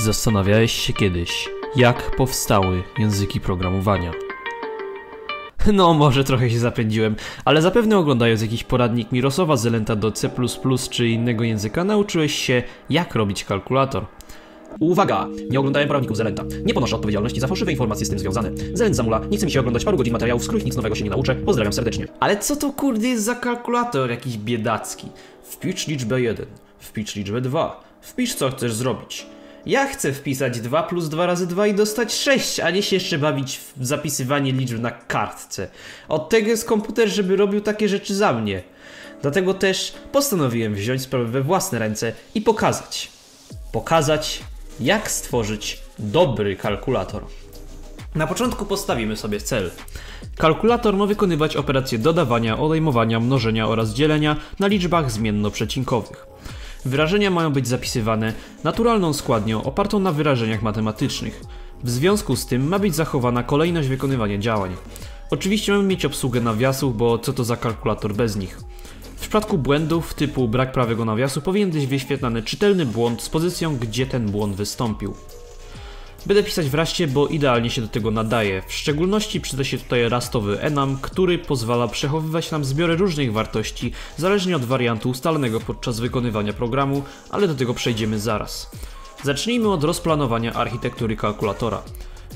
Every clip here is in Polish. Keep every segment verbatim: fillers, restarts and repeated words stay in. Jeśli zastanawiałeś się kiedyś, jak powstały języki programowania. No, może trochę się zapędziłem, ale zapewne oglądając jakiś poradnik Mirosowa, Zelenta do C plus plus czy innego języka, nauczyłeś się, jak robić kalkulator. Uwaga! Nie oglądałem poradników Zelenta. Nie ponoszę odpowiedzialności za fałszywe informacje z tym związane. Zelent zamula, nie chce mi się oglądać paru godzin materiałów, z których nic nowego się nie nauczę. Pozdrawiam serdecznie. Ale co to kurde jest za kalkulator jakiś biedacki? Wpisz liczbę jeden, wpisz liczbę dwa, wpisz co chcesz zrobić. Ja chcę wpisać dwa plus dwa razy dwa i dostać sześć, a nie się jeszcze bawić w zapisywanie liczb na kartce. Od tego jest komputer, żeby robił takie rzeczy za mnie. Dlatego też postanowiłem wziąć sprawę we własne ręce i pokazać. Pokazać, jak stworzyć dobry kalkulator. Na początku postawimy sobie cel. Kalkulator ma wykonywać operacje dodawania, odejmowania, mnożenia oraz dzielenia na liczbach zmiennoprzecinkowych. Wyrażenia mają być zapisywane naturalną składnią opartą na wyrażeniach matematycznych. W związku z tym ma być zachowana kolejność wykonywania działań. Oczywiście mamy mieć obsługę nawiasów, bo co to za kalkulator bez nich? W przypadku błędów typu brak prawego nawiasu powinien być wyświetlany czytelny błąd z pozycją, gdzie ten błąd wystąpił. Będę pisać w Ruście, bo idealnie się do tego nadaje. W szczególności przyda się tutaj rustowy enum, który pozwala przechowywać nam zbiory różnych wartości, zależnie od wariantu ustalonego podczas wykonywania programu, ale do tego przejdziemy zaraz. Zacznijmy od rozplanowania architektury kalkulatora.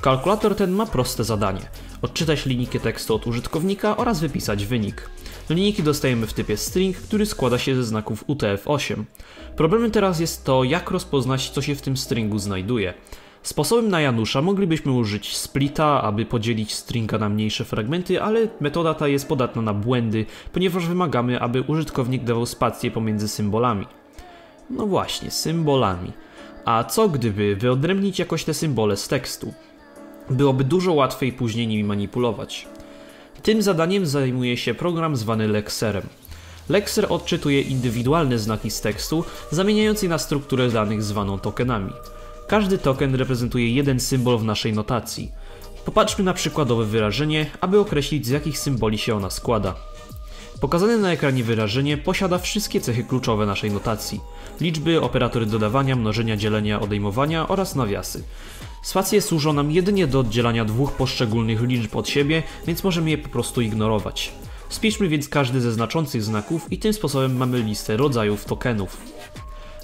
Kalkulator ten ma proste zadanie. Odczytać linijkę tekstu od użytkownika oraz wypisać wynik. Linijki dostajemy w typie string, który składa się ze znaków U T F osiem. Problemem teraz jest to, jak rozpoznać, co się w tym stringu znajduje. Sposobem na Janusza moglibyśmy użyć splita, aby podzielić stringa na mniejsze fragmenty, ale metoda ta jest podatna na błędy, ponieważ wymagamy, aby użytkownik dawał spację pomiędzy symbolami. No właśnie, symbolami. A co gdyby wyodrębnić jakoś te symbole z tekstu? Byłoby dużo łatwiej później nimi manipulować. Tym zadaniem zajmuje się program zwany Lexerem. Lexer odczytuje indywidualne znaki z tekstu, zamieniając je na strukturę danych zwaną tokenami. Każdy token reprezentuje jeden symbol w naszej notacji. Popatrzmy na przykładowe wyrażenie, aby określić, z jakich symboli się ona składa. Pokazane na ekranie wyrażenie posiada wszystkie cechy kluczowe naszej notacji. Liczby, operatory dodawania, mnożenia, dzielenia, odejmowania oraz nawiasy. Spacje służą nam jedynie do oddzielania dwóch poszczególnych liczb od siebie, więc możemy je po prostu ignorować. Spiszmy więc każdy ze znaczących znaków i tym sposobem mamy listę rodzajów tokenów.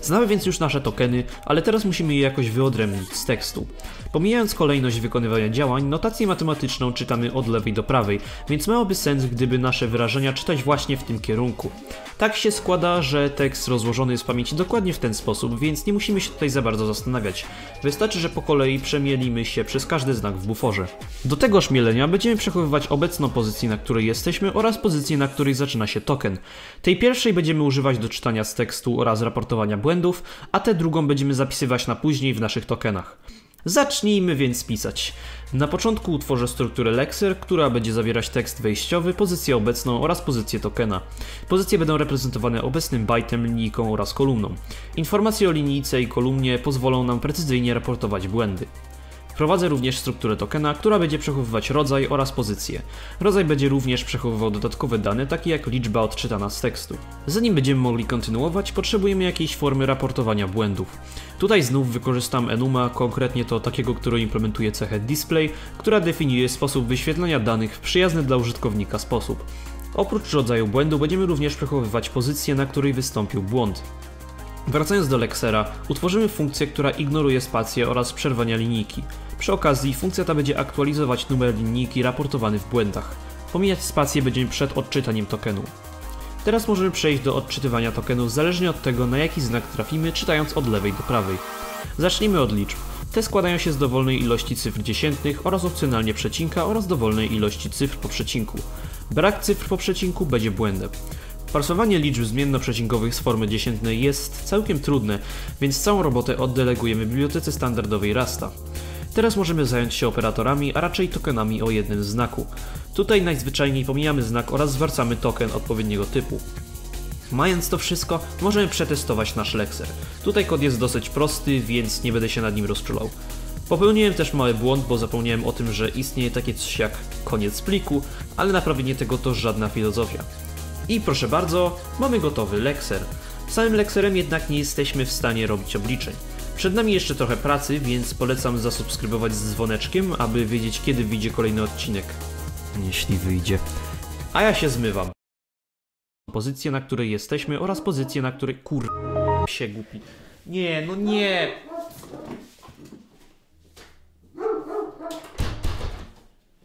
Znamy więc już nasze tokeny, ale teraz musimy je jakoś wyodrębnić z tekstu. Pomijając kolejność wykonywania działań, notację matematyczną czytamy od lewej do prawej, więc miałoby sens, gdyby nasze wyrażenia czytać właśnie w tym kierunku. Tak się składa, że tekst rozłożony jest w pamięci dokładnie w ten sposób, więc nie musimy się tutaj za bardzo zastanawiać. Wystarczy, że po kolei przemielimy się przez każdy znak w buforze. Do tegoż mielenia będziemy przechowywać obecną pozycję, na której jesteśmy oraz pozycję, na której zaczyna się token. Tej pierwszej będziemy używać do czytania z tekstu oraz raportowania błędów. Błędów, a tę drugą będziemy zapisywać na później w naszych tokenach. Zacznijmy więc pisać. Na początku utworzę strukturę Lexer, która będzie zawierać tekst wejściowy, pozycję obecną oraz pozycję tokena. Pozycje będą reprezentowane obecnym bajtem, linijką oraz kolumną. Informacje o linijce i kolumnie pozwolą nam precyzyjnie raportować błędy. Wprowadzę również strukturę tokena, która będzie przechowywać rodzaj oraz pozycję. Rodzaj będzie również przechowywał dodatkowe dane, takie jak liczba odczytana z tekstu. Zanim będziemy mogli kontynuować, potrzebujemy jakiejś formy raportowania błędów. Tutaj znów wykorzystam enuma, konkretnie to takiego, który implementuje cechę display, która definiuje sposób wyświetlania danych w przyjazny dla użytkownika sposób. Oprócz rodzaju błędu będziemy również przechowywać pozycję, na której wystąpił błąd. Wracając do Lexera, utworzymy funkcję, która ignoruje spację oraz przerwania linijki. Przy okazji funkcja ta będzie aktualizować numer linijki raportowany w błędach. Pomijać spację będziemy przed odczytaniem tokenu. Teraz możemy przejść do odczytywania tokenów zależnie od tego, na jaki znak trafimy, czytając od lewej do prawej. Zacznijmy od liczb. Te składają się z dowolnej ilości cyfr dziesiętnych oraz opcjonalnie przecinka oraz dowolnej ilości cyfr po przecinku. Brak cyfr po przecinku będzie błędem. Parsowanie liczb zmiennoprzecinkowych z formy dziesiętnej jest całkiem trudne, więc całą robotę oddelegujemy bibliotece standardowej Rusta. Teraz możemy zająć się operatorami, a raczej tokenami o jednym znaku. Tutaj najzwyczajniej pomijamy znak oraz zwracamy token odpowiedniego typu. Mając to wszystko, możemy przetestować nasz Lexer. Tutaj kod jest dosyć prosty, więc nie będę się nad nim rozczulał. Popełniłem też mały błąd, bo zapomniałem o tym, że istnieje takie coś jak koniec pliku, ale naprawienie tego to żadna filozofia. I proszę bardzo, mamy gotowy Lexer. Samym Lexerem jednak nie jesteśmy w stanie robić obliczeń. Przed nami jeszcze trochę pracy, więc polecam zasubskrybować z dzwoneczkiem, aby wiedzieć, kiedy wyjdzie kolejny odcinek. Jeśli wyjdzie. A ja się zmywam. Pozycję, na której jesteśmy, oraz pozycję, na której... Kur... się głupi. Nie, no nie!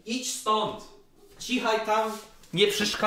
Idź stąd! Cichaj tam! Nie przeszkadzaj!